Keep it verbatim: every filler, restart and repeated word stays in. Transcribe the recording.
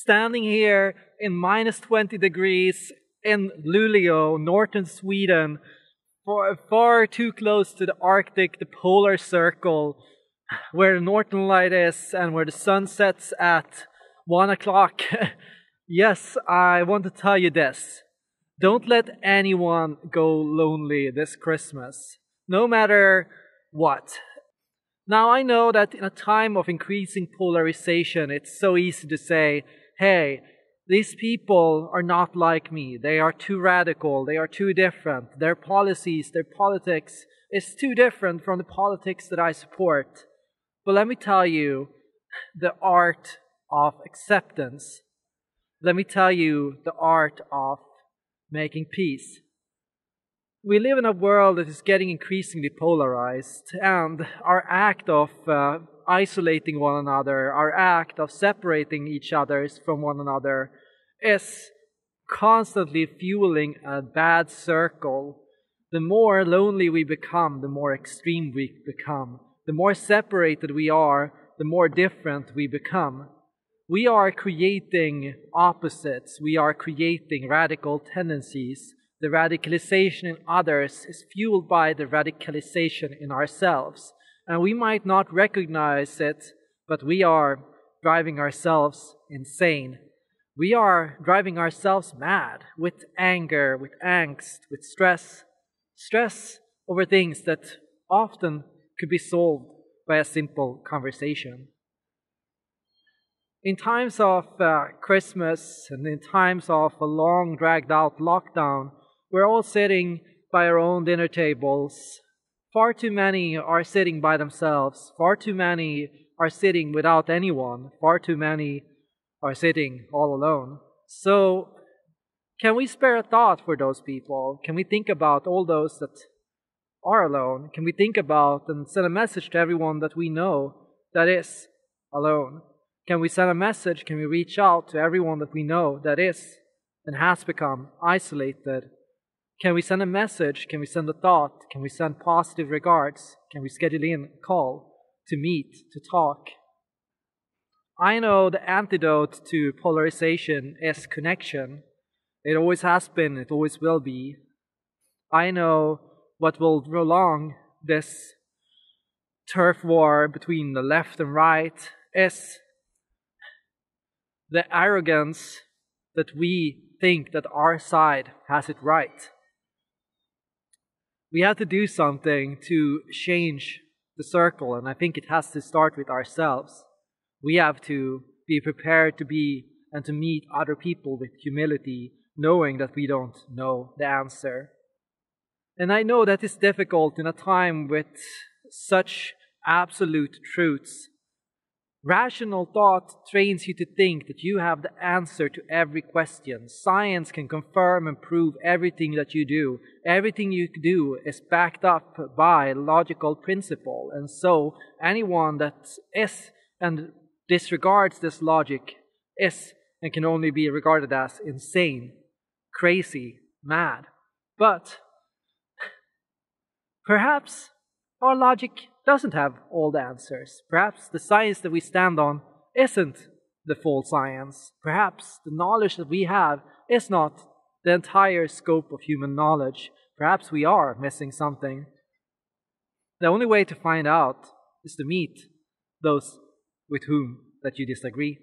standing here in minus twenty degrees in Luleå, northern Sweden, far, far too close to the Arctic, the polar circle, where the northern light is and where the sun sets at one o'clock. Yes, I want to tell you this. Don't let anyone go lonely this Christmas, no matter what. Now, I know that in a time of increasing polarization, it's so easy to say, hey, these people are not like me. They are too radical. They are too different. Their policies, their politics is too different from the politics that I support. But let me tell you the art of acceptance. Let me tell you the art of making peace. We live in a world that is getting increasingly polarized, and our act of uh, isolating one another, our act of separating each other from one another, is constantly fueling a bad circle. The more lonely we become, the more extreme we become. The more separated we are, the more different we become. We are creating opposites. We are creating radical tendencies. The radicalization in others is fueled by the radicalization in ourselves. And we might not recognize it, but we are driving ourselves insane. We are driving ourselves mad with anger, with angst, with stress. Stress over things that often could be solved by a simple conversation. In times of uh, Christmas and in times of a long, dragged-out lockdown, we're all sitting by our own dinner tables. Far too many are sitting by themselves. Far too many are sitting without anyone. Far too many are sitting all alone. So, can we spare a thought for those people? Can we think about all those that are alone? Can we think about and send a message to everyone that we know that is alone? Can we send a message? Can we reach out to everyone that we know that is and has become isolated? Can we send a message? Can we send a thought? Can we send positive regards? Can we schedule in a call to meet, to talk? I know the antidote to polarization is connection. It always has been, it always will be. I know what will prolong this turf war between the left and right is the arrogance that we think that our side has it right. We have to do something to change the circle, and I think it has to start with ourselves. We have to be prepared to be and to meet other people with humility, knowing that we don't know the answer. And I know that is difficult in a time with such absolute truths. Rational thought trains you to think that you have the answer to every question. Science can confirm and prove everything that you do. Everything you do is backed up by logical principle. And so anyone that is and disregards this logic is and can only be regarded as insane, crazy, mad. But perhaps our logic doesn't have all the answers. Perhaps the science that we stand on isn't the full science. Perhaps the knowledge that we have is not the entire scope of human knowledge. Perhaps we are missing something. The only way to find out is to meet those with whom that you disagree.